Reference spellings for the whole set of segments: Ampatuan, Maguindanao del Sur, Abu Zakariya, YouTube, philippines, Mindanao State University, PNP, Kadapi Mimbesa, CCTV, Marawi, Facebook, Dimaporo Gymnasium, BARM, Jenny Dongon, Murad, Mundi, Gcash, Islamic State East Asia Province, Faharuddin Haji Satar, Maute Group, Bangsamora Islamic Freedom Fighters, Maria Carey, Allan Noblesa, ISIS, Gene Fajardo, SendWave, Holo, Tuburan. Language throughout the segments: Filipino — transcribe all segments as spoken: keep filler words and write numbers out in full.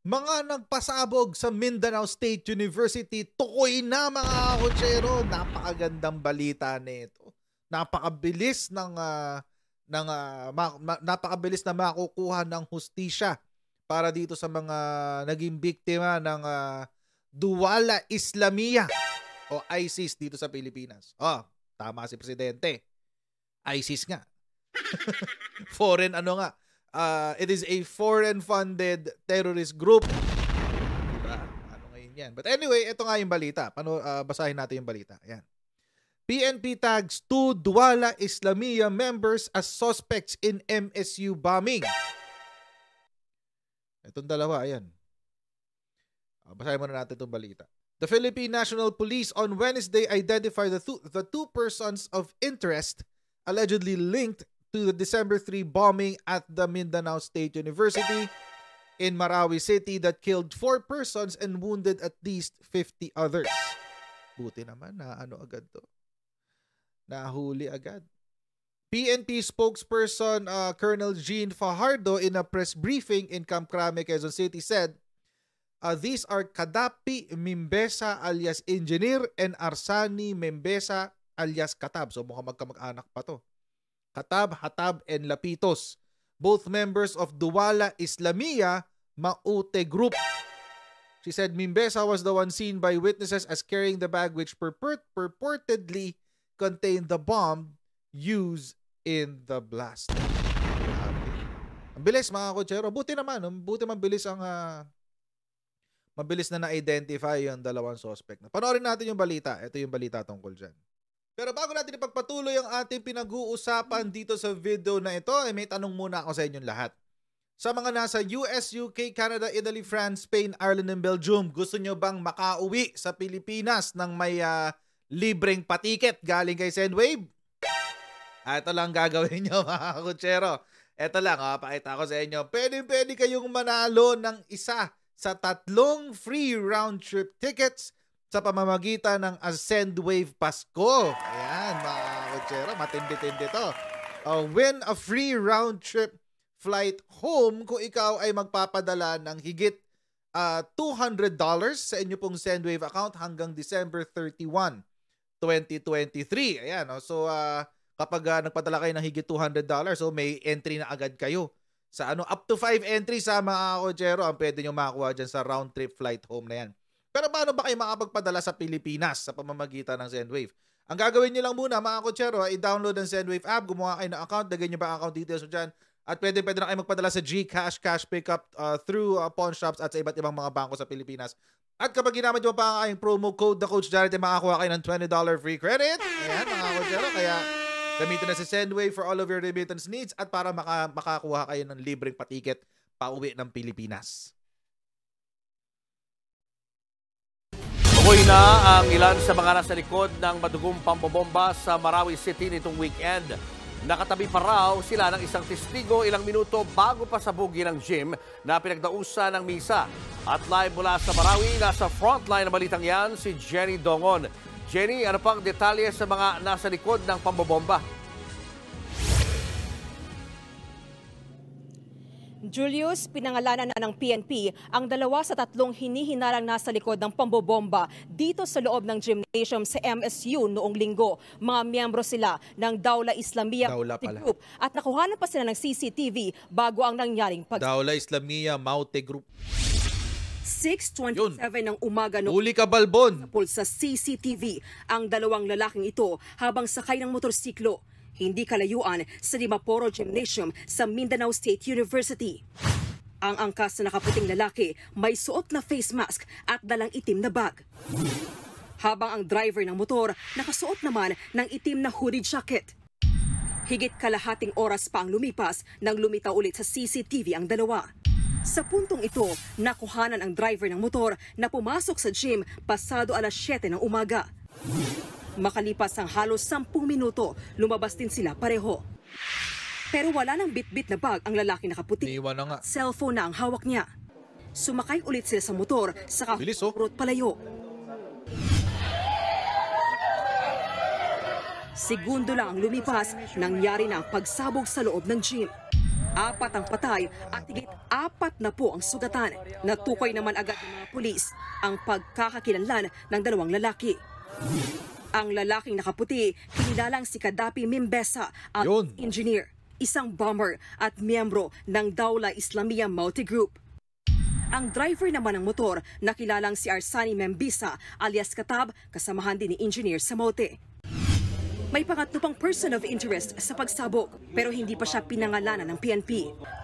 Mga nagpasabog sa Mindanao State University, tukoy na mga kutsero. Napakagandang balita nito. Napakabilis ng uh, ng uh, ma ma napakabilis na makukuha ng hustisya para dito sa mga naging biktima ng uh, Dawla Islamiyah o ISIS dito sa Pilipinas. Oh, tama si presidente. ISIS nga. Foreign ano nga. Uh, it is a foreign-funded terrorist group. Diba? Ano ngayon yan? But anyway, ito nga yung balita. Pano, uh, basahin natin yung balita. Ayan. P N P tags two Dawla Islamiyah members as suspects in M S U bombing. Itong dalawa, ayan. Uh, basahin muna natin itong balita. The Philippine National Police on Wednesday identified the, th the two persons of interest allegedly linked to the December third bombing at the Mindanao State University in Marawi City that killed four persons and wounded at least fifty others. Buti naman na ano agad to. Nahuli agad. P N P spokesperson uh, Colonel Gene Fajardo in a press briefing in Kamkrame, Quezon City said, uh, these are Kadapi Mimbesa alias Engineer and Arsani Mimbesa alias Katab. So mukhang magkamag-anak pa to. Katab, Hatab, and Lapitos, both members of Dawla Islamiyah Maute Group. She said Mimbesa was the one seen by witnesses as carrying the bag which purport purportedly contained the bomb used in the blast. Ang bilis mga kutsero. Buti naman, buti mabilis ang uh, mabilis na na-identify yung dalawang suspect. Panoorin natin yung balita. Ito yung balita tungkol dyan. Pero bago natin ipagpatuloy ang ating pinag-uusapan dito sa video na ito, eh, may tanong muna ako sa inyong lahat. Sa mga nasa U S, U K, Canada, Italy, France, Spain, Ireland, and Belgium, gusto nyo bang makauwi sa Pilipinas ng may uh, libreng patiket galing kay SendWave? Ah, ito lang gagawin nyo mga kutsero. Ito lang, ah, pakita ko sa inyo. Pwede-pwede kayong manalo ng isa sa tatlong free round-trip tickets sa pamamagitan ng SendWave Pasko. Ayan, mga kutsero, matindi-tindi to. Uh, win a free round-trip flight home kung ikaw ay magpapadala ng higit uh, two hundred dollars sa inyo pong SendWave account hanggang December thirty-first, twenty twenty-three. Ayan, no? So uh, kapag uh, nagpadala kayo ng higit two hundred dollars, so may entry na agad kayo. Sa ano, up to five entries sa mga kutsero ang pwede nyo makakuha dyan sa round-trip flight home na yan. Pero paano ba kayo makapagpadala sa Pilipinas sa pamamagitan ng SendWave? Ang gagawin nyo lang muna mga kutsero, i-download ang SendWave app, gumawa kayo ng account, lagay nyo ba account details mo dyan, at pwede pwede na kayo magpadala sa Gcash, cash pickup uh, through uh, pawn shops at sa iba't ibang mga bangko sa Pilipinas. At kapag ginamit nyo pa ang promo code na Coach Jared, makakuha kayo ng twenty dollar free credit. Ayan mga kutsero, kaya gamitin na si SendWave for all of your remittance needs at para maka makakuha kayo ng libreng patiket pauwi ng Pilipinas. Tuloy na ang ilan sa mga nasa likod ng madugong pambobomba sa Marawi City nitong weekend. Nakatabi pa raw sila ng isang testigo ilang minuto bago pa sabugin ang gym na pinagdausan ng misa. At live mula sa Marawi, nasa frontline ng balitang yan si Jenny Dongon. Jenny, ano pang detalye sa mga nasa likod ng pambobomba? Julius, pinangalanan na ng P N P ang dalawa sa tatlong hinihinarang nasa likod ng pambobomba dito sa loob ng gymnasium sa M S U noong linggo. Mga miyembro sila ng Dawla Islamiyah Group at nakuhanan pa sila ng C C T V bago ang nangyaring pag... Dawla Islamiyah Maute Group. six twenty-seven ng umaga noong huli ka balbon sa C C T V ang dalawang lalaking ito habang sakay ng motorsiklo. Hindi kalayuan sa Dimaporo Gymnasium sa Mindanao State University. Ang angkas na nakaputing lalaki may suot na face mask at dalang itim na bag. Habang ang driver ng motor nakasuot naman ng itim na hooded jacket. Higit kalahating oras pa ang lumipas nang lumitaw ulit sa C C T V ang dalawa. Sa puntong ito, nakuhanan ang driver ng motor na pumasok sa gym pasado alas siyete ng umaga. Makalipas ang halos sampung minuto, lumabas din sila pareho. Pero wala nang bitbit na bag ang lalaki nakaputi. Cellphone na ang hawak niya. Sumakay ulit sila sa motor, saka hurot palayo. Segundo lang ang lumipas, nangyari na ang pagsabog sa loob ng gym. Apat ang patay at higit apat na po ang sugatan. Natukoy naman agad ng mga pulis ang pagkakakilanlan ng dalawang lalaki. Ang lalaking nakaputi, kinilalang si Kadapi Mimbesa, at Yun. engineer, isang bomber at miyembro ng Dawla Islamiyah Maute Group. Ang driver naman ng motor, nakilalang si Arsani Mimbesa alias Katab, kasamahan din ni Engineer sa Maute. May pangatlo pang person of interest sa pagsabog pero hindi pa siya pinangalanan ng P N P.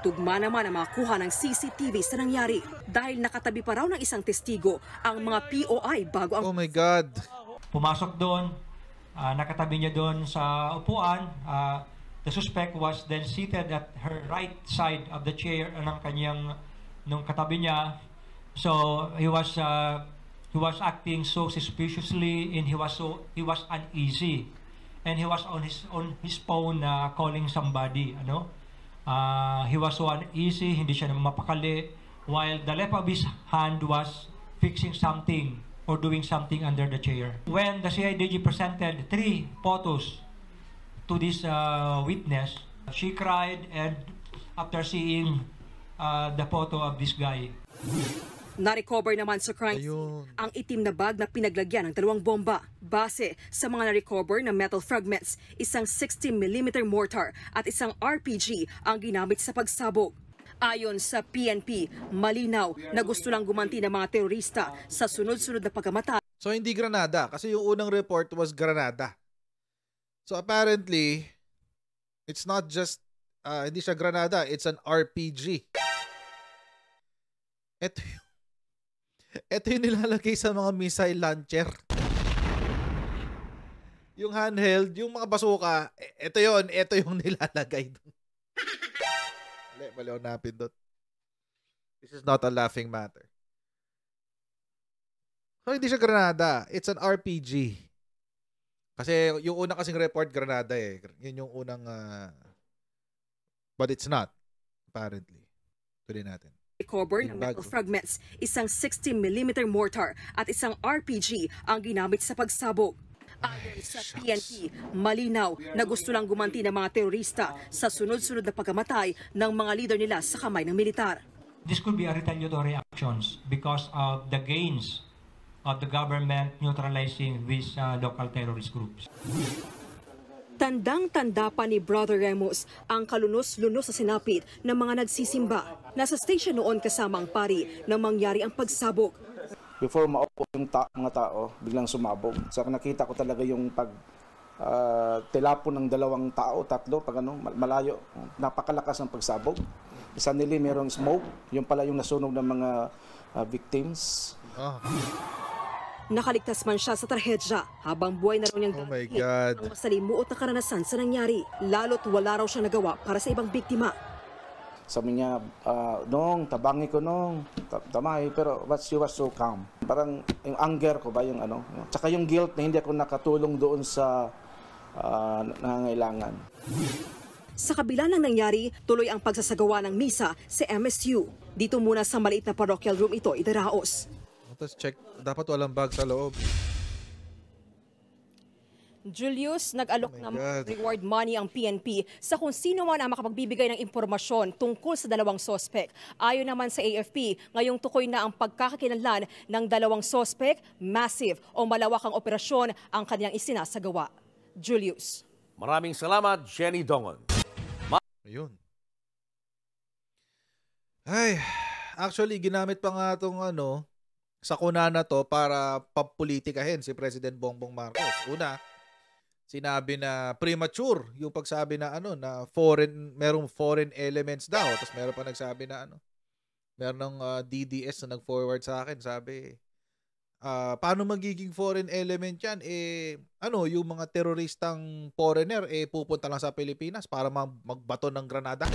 Tugma naman ang makuha ng C C T V sa nangyari dahil nakatabi pa raw ng isang testigo ang mga P O I bago ang... Oh my God! Pumasok doon, uh, nakatabi niya doon sa upuan. Uh, the suspect was then seated at her right side of the chair ng kanyang... nung katabi niya, so he was uh, he was acting so suspiciously and he was so he was uneasy and he was on his on his phone na uh, calling somebody, ano uh, he was so uneasy, hindi siya mapakali, while the left of his hand was fixing something or doing something under the chair. When the C I D G presented three photos to this uh, witness, she cried and after seeing Uh, the photo of this guy. Na-recover naman sa crime Ayun. ang itim na bag na pinaglagyan ng dalawang bomba. Base sa mga na-recover na metal fragments, isang sixty millimeter mortar at isang R P G ang ginamit sa pagsabog. Ayon sa P N P, malinaw na gusto lang gumanti ng mga terorista sa sunod-sunod na pagkamatay. So hindi granada, kasi yung unang report was granada. So apparently, it's not just uh, hindi siya granada, it's an R P G. Ito yung, ito yung nilalagay sa mga missile launcher. Yung handheld, yung mga basuka, ito yun, ito yung nilalagay doon. Mali, mali ako napin doon. This is not a laughing matter. So, hindi siya granada. It's an R P G. Kasi yung unang kasing report, granada eh. Yun yung unang... Uh, but it's not, apparently. Tuloy natin. Recover ng metal fragments, isang sixty millimeter mortar at isang R P G ang ginamit sa pagsabog. Ayon sa P N P, malinaw na gusto lang gumanti ng mga terorista sa sunod-sunod na pagkamatay ng mga leader nila sa kamay ng militar. This could be a retaliatory actions because of the gains of the government neutralizing these uh, local terrorist groups. Tandang-tanda pa ni Brother Ramos ang kalunos-lunos sa sinapit ng mga nagsisimba. Nasa station noon kasama ang pari na mangyari ang pagsabog. Before maupo yung ta mga tao, biglang sumabog. So nakita ko talaga yung pag uh, tilapo ng dalawang tao, tatlo, pag ano, malayo. Napakalakas ng pagsabog. Suddenly merong smoke, yung pala yung nasunog ng mga uh, victims. Oh. Nakaligtas man siya sa trahedya, habang buhay na raw niyang oh my God. ang masalimuot na karanasan sa nangyari, lalo't wala raw siya nagawa para sa ibang biktima. Sabi niya, uh, nung, tabangi ko nung, tamay, pero but she was so calm. Parang yung anger ko ba, yung ano, tsaka yung guilt na hindi ako nakatulong doon sa uh, nangangailangan. Sa kabila ng nangyari, tuloy ang pagsasagawa ng misa sa M S U. Dito muna sa maliit na parochial room ito, idaraos. Let's check. Dapat walang bag sa loob. Julius, nag-alok oh ng reward money ang P N P sa kung sino man ang makapagbibigay ng impormasyon tungkol sa dalawang sospek. Ayon naman sa A F P, ngayong tukoy na ang pagkakakilanlan ng dalawang sospek, massive o malawakang operasyon ang kanyang isinasagawa. Julius. Maraming salamat, Jenny Dongon. Ma Ayun. Ay, actually, ginamit pa nga itong ano... sakuna na to para papolitikahin si President Bongbong Marcos. Una, sinabi na premature yung pagsabi na ano na foreign, merong foreign elements daw. Tapos meron pa nagsabi na ano, merong uh, D D S na nag-forward sa akin, sabi, uh, paano magiging foreign element yan? Eh, ano, yung mga teroristang foreigner, eh, pupunta lang sa Pilipinas para magbato ng granada.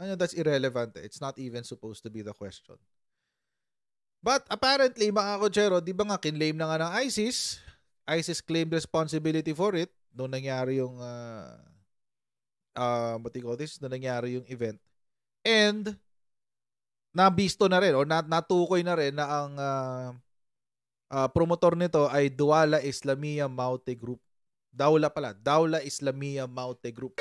Ano, that's irrelevant. It's not even supposed to be the question. But apparently, mga kochero, di ba nga, kinlaim na nga ng ISIS. ISIS claimed responsibility for it nung nangyari yung uh, uh, what do you call this? Nung nangyari yung event. And nabisto na rin o nat natukoy na rin na ang uh, uh, promotor nito ay Dawla Islamiyah Maute Group. Dawla pala. Dawla Islamiyah Maute Group.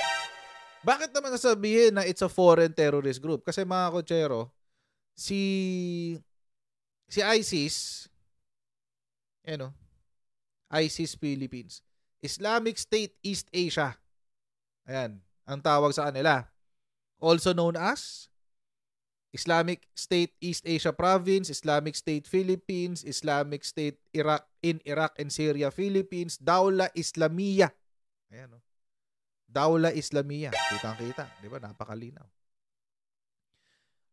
Bakit naman nasabihin na it's a foreign terrorist group? Kasi mga kochero, si si ISIS, ano, ISIS Philippines, Islamic State East Asia. Ayan, ang tawag sa kanila. Also known as Islamic State East Asia Province, Islamic State Philippines, Islamic State Iraq in Iraq and Syria Philippines, Dawla Islamiyah. Ayan o. Dawla Islamiyah. Kitang-kita. Di ba? Napakalinaw.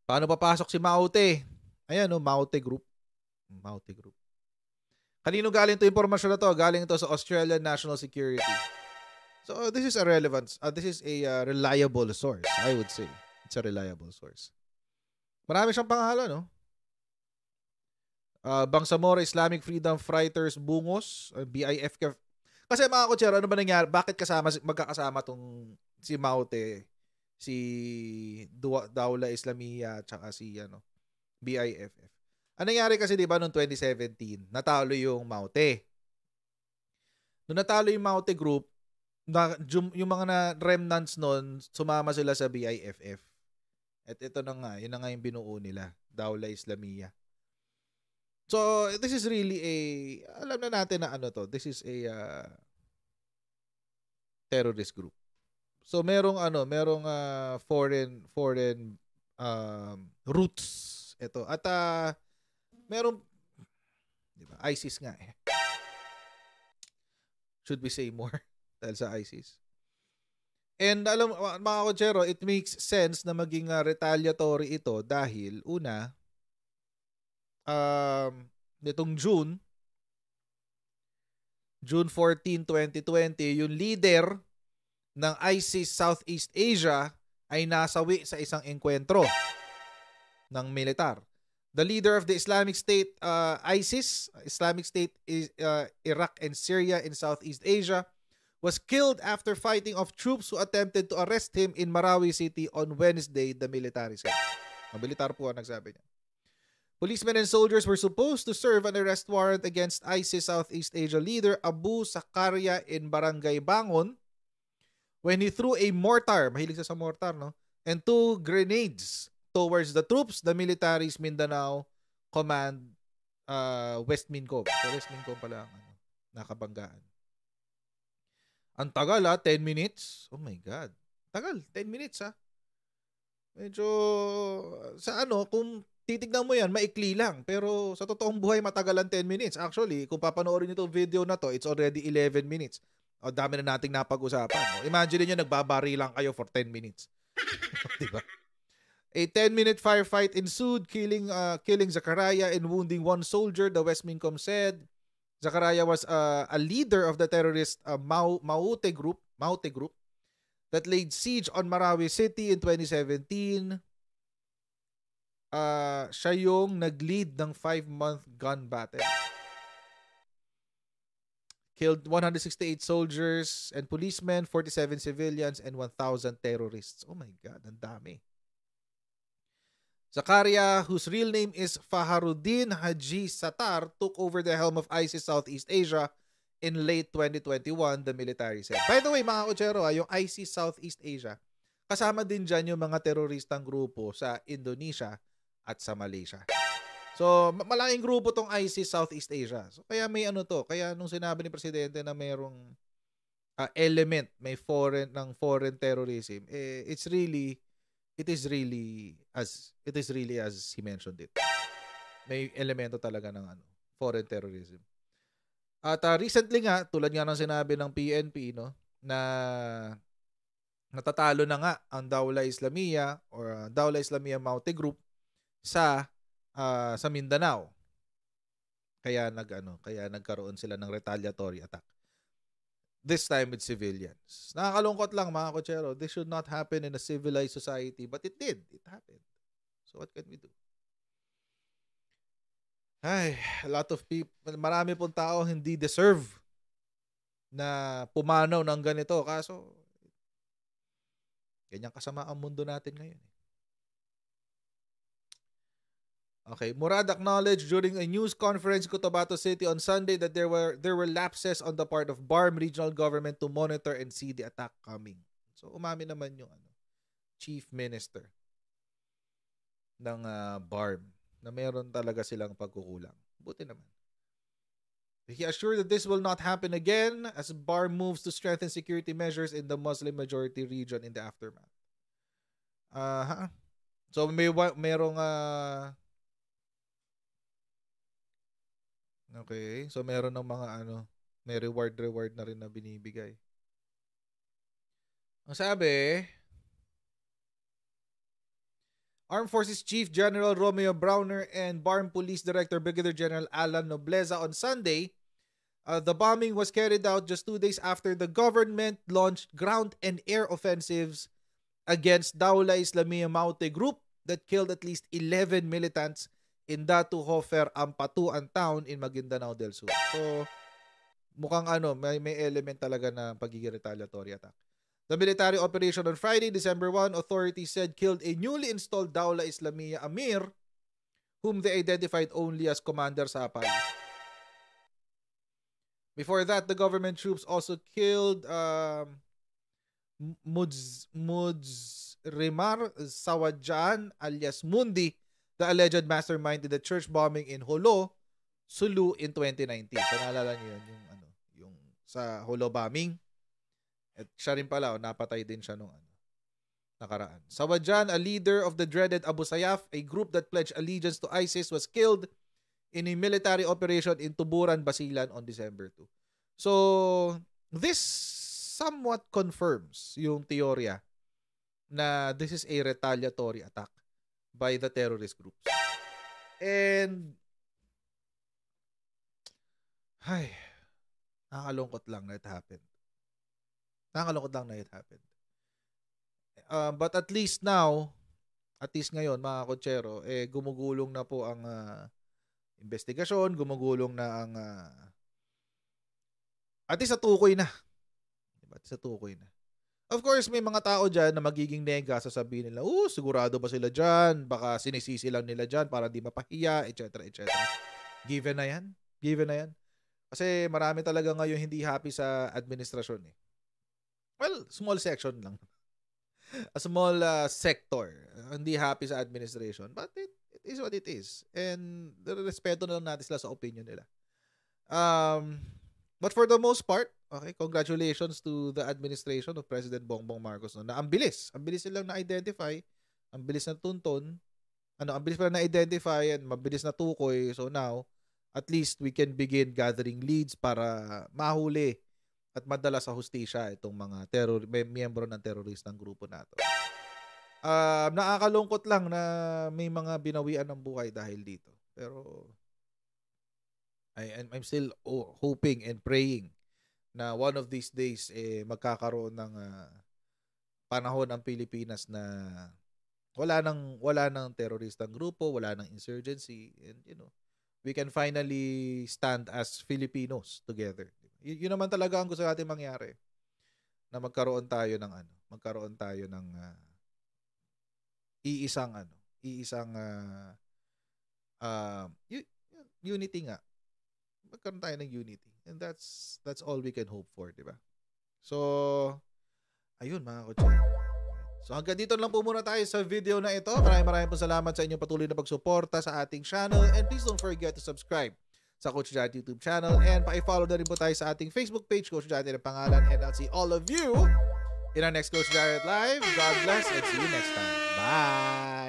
Paano papasok si Maute? Ayan o, Maute Group. Maute Group. Kanino galing to impormasyon na to? Galing to sa Australian National Security. So this is a relevance. Uh, this is a uh, reliable source. I would say it's a reliable source. Marami siyang pangalan, no? Uh, Bangsamora Islamic Freedom Fighters Bungos, uh, B I F F. Kasi mga kutsero, ano ba nangyari? Bakit kasama magkakasama tong si Maute, si Dawla Islamiyah at saka si ano, B I F F. Ano nangyari kasi 'di ba noong twenty seventeen, natalo yung Maute. Noong natalo yung Maute Group, na, yung mga na remnants noon, sumama sila sa B I F F. At ito na nga, yun na nga yung binuo nila, Dawla Islamiyah. So, this is really a, alam na natin na ano to, this is a uh, terrorist group. So, merong ano, merong uh, foreign foreign uh, roots ito. At uh, merong, di ba, ISIS nga eh. Should we say more? Dahil sa ISIS. And alam, mga kochero, it makes sense na maging uh, retaliatory ito dahil, una, um, nitong June, June fourteenth, twenty twenty, yung leader ng ISIS Southeast Asia ay nasawi sa isang engkwentro ng militar. The leader of the Islamic State, uh, ISIS, Islamic State uh, Iraq and Syria in Southeast Asia, was killed after fighting off troops who attempted to arrest him in Marawi City on Wednesday, the military said. Ang militar po ang nagsabi niya. Policemen and soldiers were supposed to serve an arrest warrant against ISIS Southeast Asia leader Abu Zakariya in Barangay Bangon when he threw a mortar, mahilig sa mortar, no? And two grenades towards the troops, the military's Mindanao Command, uh, West Mincom. So West Mincom pala ang ano, nakabanggaan. Ang tagal ha, ten minutes. Oh my God. Tagal, ten minutes ha. Medyo, sa ano, kung titignan mo yan, maikli lang. Pero sa totoong buhay, matagal ang ten minutes. Actually, kung papanoorin nyo itong video na to, it's already eleven minutes. O, dami na nating napag-usapan. O, imagine nyo, nagbabari lang kayo for ten minutes. Diba? A ten-minute firefight ensued, killing uh, killing Zakariya and wounding one soldier, the West Mincom said. Zakariya was uh, a leader of the terrorist uh, Maute Group, Maute Group that laid siege on Marawi City in twenty seventeen. Uh, siya yung nag-lead ng five-month gun battle. Killed one hundred sixty-eight soldiers and policemen, forty-seven civilians, and one thousand terrorists. Oh my God, ang dami. Zakariya, whose real name is Faharuddin Haji Satar, took over the helm of ISIS Southeast Asia in late twenty twenty-one, the military said. By the way, mga kochero, yung ISIS Southeast Asia, kasama din dyan yung mga teroristang grupo sa Indonesia at sa Malaysia. So, malaking grupo tong ISIS Southeast Asia. So, kaya may ano to, kaya nung sinabi ni Presidente na mayroong uh, element, may foreign, ng foreign terrorism, eh, it's really... It is really as it is really as he mentioned it. May elemento talaga ng ano, foreign terrorism. At uh, recently nga, tulad nga ng sinabi ng P N P, no, na natatalo na nga ang Dawla Islamiyah or uh, Dawla Islamiyah Maute Group sa uh, sa Mindanao. Kaya nagano, kaya nagkaroon sila ng retaliatory attack. This time with civilians. Nakakalungkot lang mga kochero. This should not happen in a civilized society. But it did. It happened. So what can we do? Ay, a lot of people, marami pong tao hindi deserve na pumanaw ng ganito. Kaso, ganyang kasama ang mundo natin ngayon. Okay, Murad acknowledged during a news conference in Cotabato City on Sunday that there were there were lapses on the part of BARM regional government to monitor and see the attack coming. So umamin naman yung ano, chief minister ng uh, B A R M na meron talaga silang pagkukulang. Buti naman. He assured that this will not happen again as B A R M moves to strengthen security measures in the Muslim-majority region in the aftermath. Uh-huh. So may merong uh, okay, so meron ng mga ano, may reward-reward na rin na binibigay. Ang sabi, Armed Forces Chief General Romeo Browner and B A R M Police Director Brigadier General Allan Noblesa on Sunday, uh, the bombing was carried out just two days after the government launched ground and air offensives against Dawla Islamiyah Maute Group that killed at least eleven militants in Datu-Hofer, Ampatuan town in Maguindanao del Sur. So, mukhang ano, may, may element talaga na pagiging retaliatory attack. The military operation on Friday, December first, authorities said killed a newly installed Dawla Islamiyah Amir whom they identified only as Commander Sapal. Before that, the government troops also killed um, Muz, Muz Rimar Sawajan alias Mundi, the alleged mastermind in the church bombing in Holo, Sulu in twenty nineteen. So naalala niyo yun, yung, ano, yung sa Holo bombing. At siya rin pala, oh, napatay din siya nung ano, nakaraan. Sawajan, a leader of the dreaded Abu Sayyaf, a group that pledged allegiance to ISIS, was killed in a military operation in Tuburan, Basilan on December second. So, this somewhat confirms yung teorya na this is a retaliatory attack by the terrorist groups. And, ay, nakalungkot lang na it happened. Nakakalungkot lang na it happened. Uh, but at least now, at least ngayon mga kotsero, eh, gumugulong na po ang uh, investigasyon, gumugulong na ang uh, at least sa tukoy na. At least sa tukoy na. Of course, may mga tao dyan na magiging nega, sasabihin nila, oh, sigurado ba sila dyan? Baka sinisisi lang nila dyan para di mapahiya, et cetera et cetera. Given na yan. Given na yan. Kasi marami talaga ngayon hindi happy sa administrasyon eh. Well, small section lang. A small uh, sector. Hindi happy sa administration. But it, it is what it is. And respeto na lang natin sila sa opinion nila. Um, but for the most part, okay, congratulations to the administration of President Bongbong Marcos. No, na ang bilis. Ang bilis nilang na-identify. Ang bilis na tuntun. Ano, ang bilis pala na-identify and mabilis na tukoy. So now, at least we can begin gathering leads para mahuli at madala sa hustisya itong mga terror, may miyembro ng teroristang grupo nato. Uh, nakakalungkot lang na may mga binawian ng buhay dahil dito. Pero I, I'm still oh, hoping and praying na one of these days eh, magkakaroon ng uh, panahon ang Pilipinas na wala nang wala nang teroristang grupo, wala nang insurgency, and you know, we can finally stand as Filipinos together. Yun naman talaga ang gusto natin mangyari. Na magkaroon tayo ng ano, magkaroon tayo ng uh, iisang ano, iisang uh, uh, unity nga. Magkaroon tayo ng unity. And that's that's all we can hope for, di ba? So ayun mga kotse. So hanggang dito lang po muna tayo sa video na ito. Maraming maraming po salamat sa inyong patuloy na pagsuporta sa ating channel and please don't forget to subscribe sa Coach Jad YouTube channel and pa-follow na rin po tayo sa ating Facebook page, Coach Jad ang pangalan, and I'll see all of you in our next Coach Jad Live. God bless and see you next time. Bye!